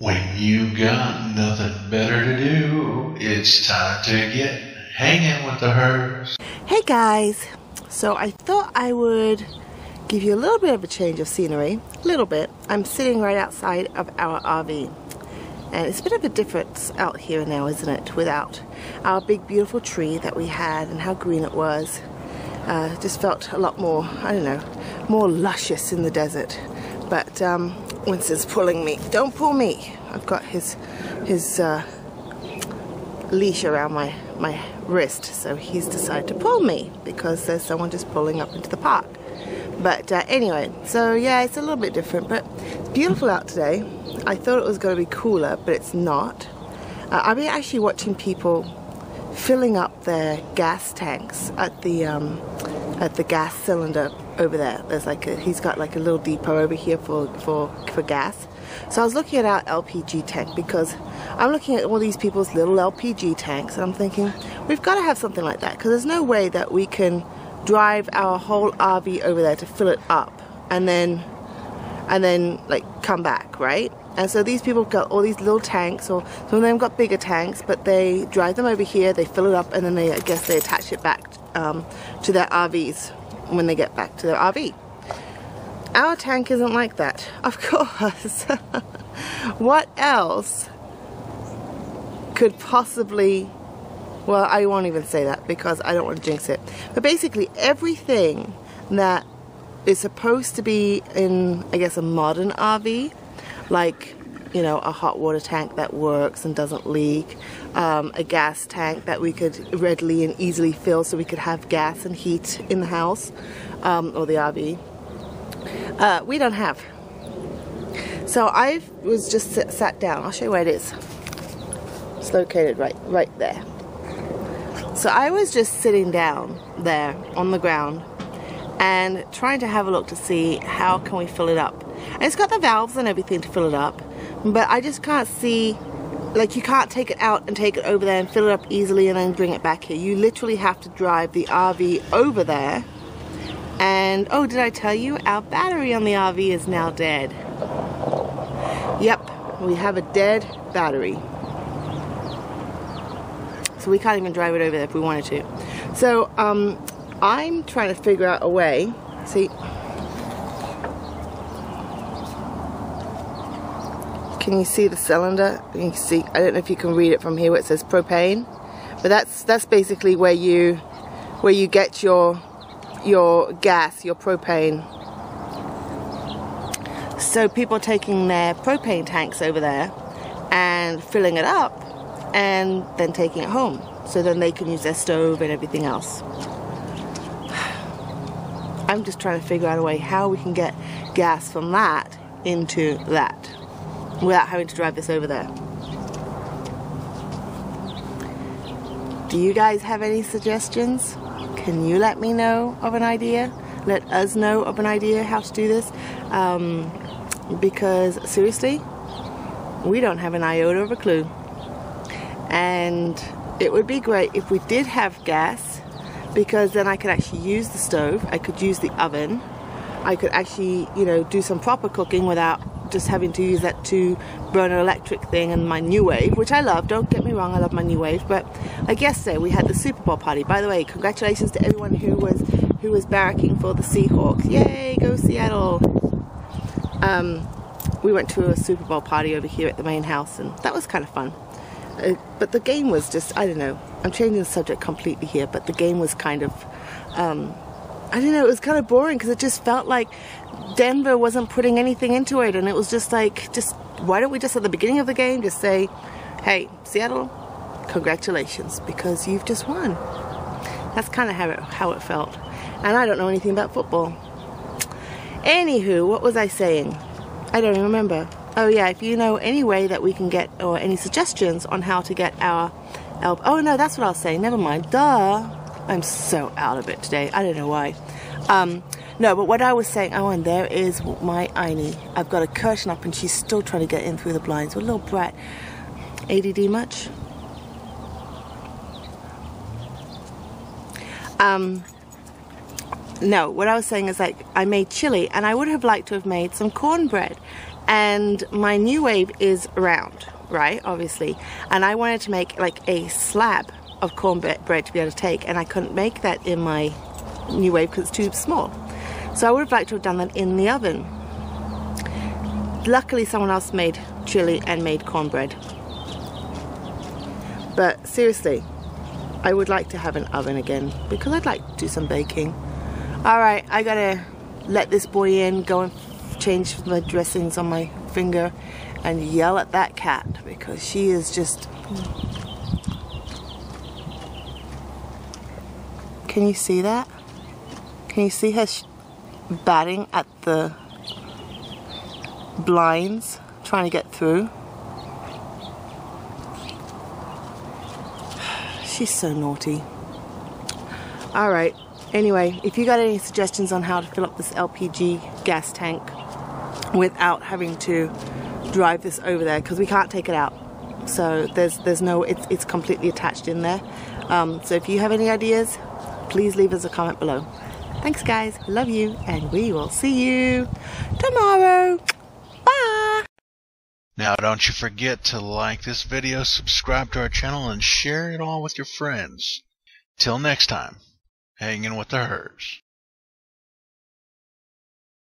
When you got nothing better to do, it's time to get hanging with the hers. Hey guys, so I thought I would give you a little bit of a change of scenery, a little bit. I'm sitting right outside of our RV, and it's a bit of a difference out here now, isn't it, without our big beautiful tree that we had and how green it was. Just felt a lot more, I don't know, more luscious in the desert. But Winston's pulling me. Don't pull me. I've got his leash around my wrist, so he's decided to pull me because there's someone just pulling up into the park. But anyway, so yeah, it's a little bit different, but it's beautiful out today. I thought it was going to be cooler, but it's not. I've been actually watching people filling up their gas tanks at the gas cylinder over there. There's like a, he's got like a little depot over here for gas. So I was looking at our LPG tank because I'm looking at all these people's little LPG tanks, and I'm thinking we've got to have something like that because there's no way that we can drive our whole RV over there to fill it up and then like come back, right? And so these people got all these little tanks, or some of them got bigger tanks, but they drive them over here, they fill it up, and then they, I guess, they attach it back to their RVs when they get back to their RV. Our tank isn't like that, of course. What else could possibly, well, I won't even say that because I don't want to jinx it. But basically everything that is supposed to be in, I guess, a modern RV, like, you know, a hot water tank that works and doesn't leak, a gas tank that we could readily and easily fill so we could have gas and heat in the house, or the RV, we don't have. So I was just sat down. I'll show you where it is. It's located right there. So I was just sitting down there on the ground and trying to have a look to see how can we fill it up. And it's got the valves and everything to fill it up, but I just can't see, like, you can't take it out and take it over there and fill it up easily and then bring it back here. You literally have to drive the RV over there. And oh, did I tell you our battery on the RV is now dead? Yep, we have a dead battery, so we can't even drive it over there if we wanted to. So I'm trying to figure out a way. See, can you see the cylinder? You can see, I don't know if you can read it from here where it says propane, but that's basically where you get your gas, your propane. So people are taking their propane tanks over there and filling it up and then taking it home, so then they can use their stove and everything else. I'm just trying to figure out a way how we can get gas from that into that without having to drive this over there. Do you guys have any suggestions? Can you let me know of an idea? Let us know of an idea how to do this, because seriously, we don't have an iota of a clue. And it would be great if we did have gas, because then I could actually use the stove, I could use the oven, I could actually, you know, do some proper cooking without just having to use that two-burner electric thing and my new wave, which I love. Don't get me wrong, I love my new wave. But like yesterday, we had the Super Bowl party. By the way, congratulations to everyone who was barracking for the Seahawks. Yay, go Seattle! We went to a Super Bowl party over here at the main house, and that was kind of fun. But the game was just, I don't know, I'm changing the subject completely here, but the game was kind of, I don't know, it was kind of boring because it just felt like Denver wasn't putting anything into it, and it was just like, why don't we just at the beginning of the game just say, hey, Seattle, congratulations, because you've just won. That's kind of how it felt, and I don't know anything about football. Anywho, what was I saying? I don't even remember. Oh yeah, if you know any way that we can get, or any suggestions on how to get our, oh no, that's what I was saying, never mind, duh. I'm so out of it today. I don't know why. No, but what I was saying, oh, and there is my Einie. I've got a curtain up and she's still trying to get in through the blinds. We're a little brat. ADD much? No, what I was saying is, like, I made chili and I would have liked to have made some cornbread. and my new wave is round, right, obviously, and I wanted to make like a slab of cornbread to be able to take, and I couldn't make that in my new wave because it's too small. So I would have liked to have done that in the oven. Luckily someone else made chili and made cornbread, but seriously, I would like to have an oven again because I'd like to do some baking. Alright, I gotta let this boy in, go and change the dressings on my finger and yell at that cat because she is just... Can you see that? Can you see her batting at the blinds, trying to get through? She's so naughty. Alright, anyway, if you got any suggestions on how to fill up this LPG gas tank without having to drive this over there, because we can't take it out, so there's no, it's completely attached in there, so if you have any ideas, please leave us a comment below. Thanks guys, love you, and we will see you tomorrow. Now don't you forget to like this video, subscribe to our channel, and share it all with your friends. Till next time, hanging with the Hurs.